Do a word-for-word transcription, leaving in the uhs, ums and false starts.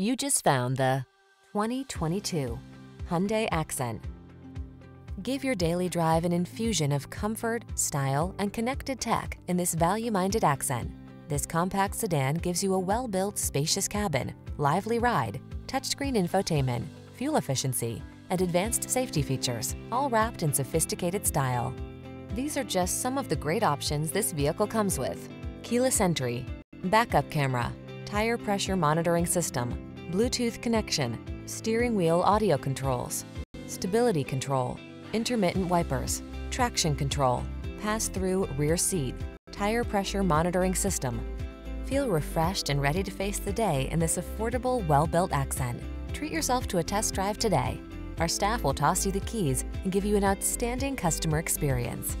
You just found the twenty twenty-two Hyundai Accent. Give your daily drive an infusion of comfort, style, and connected tech in this value-minded Accent. This compact sedan gives you a well-built, spacious cabin, lively ride, touchscreen infotainment, fuel efficiency, and advanced safety features, all wrapped in sophisticated style. These are just some of the great options this vehicle comes with: keyless entry, backup camera, tire pressure monitoring system, Bluetooth connection, steering wheel audio controls, stability control, intermittent wipers, traction control, pass-through rear seat, tire pressure monitoring system. Feel refreshed and ready to face the day in this affordable, well-built Accent. Treat yourself to a test drive today. Our staff will toss you the keys and give you an outstanding customer experience.